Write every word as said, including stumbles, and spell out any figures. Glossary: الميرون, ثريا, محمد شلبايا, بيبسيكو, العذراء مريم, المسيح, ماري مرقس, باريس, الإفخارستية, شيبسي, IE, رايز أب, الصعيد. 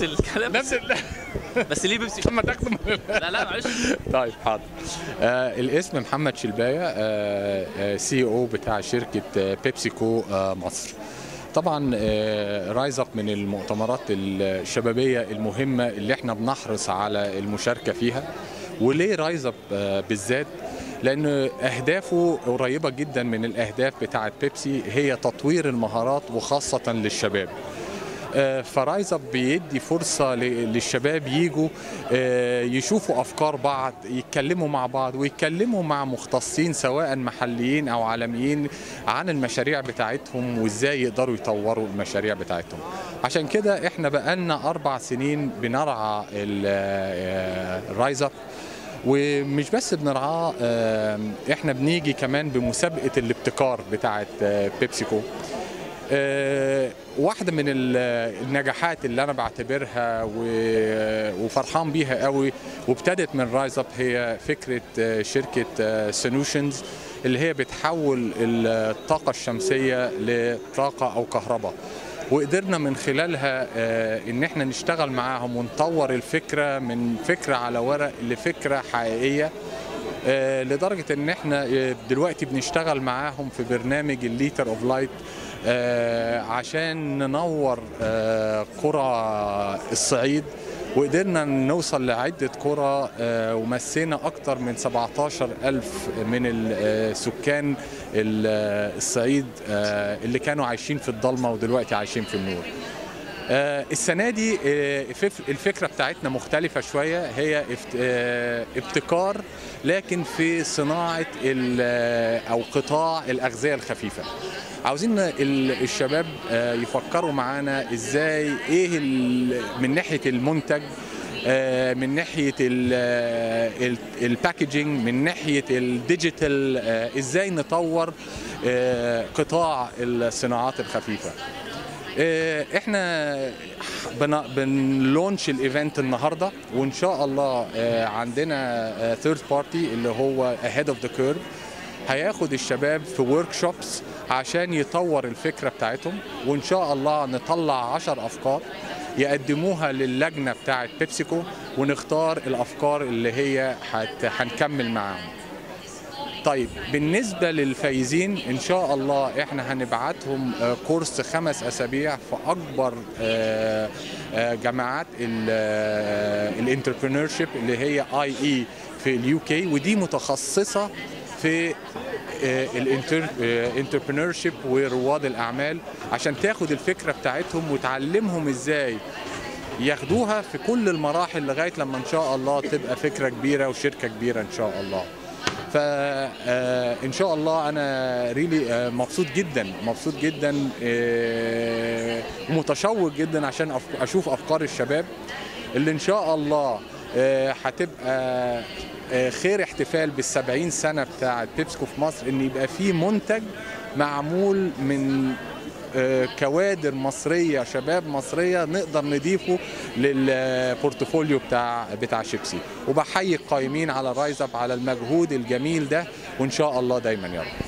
نفس الكلام نفس ال... بس ليه بيبسي؟ محمد اقدم لا لا معلش. طيب حاضر. آه الاسم محمد شلبايا، آه سي او بتاع شركه بيبسيكو آه مصر. طبعا رايز أب من المؤتمرات الشبابيه المهمه اللي احنا بنحرص على المشاركه فيها. وليه رايز أب بالذات؟ لأن أهدافه قريبة جدا من الأهداف بتاعة بيبسي، هي تطوير المهارات وخاصة للشباب. فرايز أب بيدي فرصة للشباب يجوا يشوفوا أفكار بعض، يتكلموا مع بعض ويتكلموا مع مختصين سواء محليين أو عالميين عن المشاريع بتاعتهم وإزاي يقدروا يطوروا المشاريع بتاعتهم. عشان كده إحنا بقالنا أربع سنين بنرعى رايز أب، ومش بس بنرعاه، احنا بنيجي كمان بمسابقه الابتكار بتاعه بيبسيكو. واحده من النجاحات اللي انا بعتبرها وفرحان بيها قوي وابتدت من رايز أب هي فكره شركه سوليوشنز، اللي هي بتحول الطاقه الشمسيه لطاقه او كهرباء، وقدرنا من خلالها ان احنا نشتغل معاهم ونطور الفكره من فكره على ورق لفكره حقيقيه، لدرجه ان احنا دلوقتي بنشتغل معاهم في برنامج الليتر اوف لايت عشان ننور قرى الصعيد. وقدرنا نوصل لعدة قرى ومسينا أكتر من سبعتاشر ألف من السكان الصعيد اللي كانوا عايشين في الضلمة ودلوقتي عايشين في النور. السنة دي الفكرة بتاعتنا مختلفة شوية، هي ابتكار لكن في صناعة أو قطاع الأغذية الخفيفة. عاوزين الشباب يفكروا معانا ازاي، ايه من ناحيه المنتج، من ناحيه الباكجينج، من ناحيه الديجيتال، ازاي نطور قطاع الصناعات الخفيفه. احنا بنلونش الايفنت النهارده، وان شاء الله عندنا ثيرد بارتي اللي هو اهيد اوف ذا كيرف، هياخد الشباب في ورك شوبس عشان يطور الفكرة بتاعتهم، وإن شاء الله نطلع عشر أفكار يقدموها للجنة بتاعت بيبسيكو، ونختار الأفكار اللي هي هنكمل معاهم. طيب بالنسبة للفايزين، إن شاء الله إحنا هنبعتهم كورس خمس أسابيع في أكبر جامعات الانتربرنورشيب اللي هي آي إي في اليو كي، ودي متخصصة في الانتربرنورشيب ورواد الاعمال، عشان تاخد الفكره بتاعتهم وتعلمهم ازاي ياخدوها في كل المراحل لغايه لما ان شاء الله تبقى فكره كبيره وشركه كبيره ان شاء الله. فان شاء الله انا ريلي مبسوط جدا مبسوط جدا ومتشوق جدا عشان اشوف افكار الشباب اللي ان شاء الله هتبقى خير احتفال بالسبعين سنة بتاعة بيبسيكو في مصر، ان يبقى فيه منتج معمول من كوادر مصرية، شباب مصرية نقدر نضيفه للبورتفوليو بتاع بتاع شيبسي. وبحيي القائمين على رايز أب على المجهود الجميل ده، وان شاء الله دايما يا رب.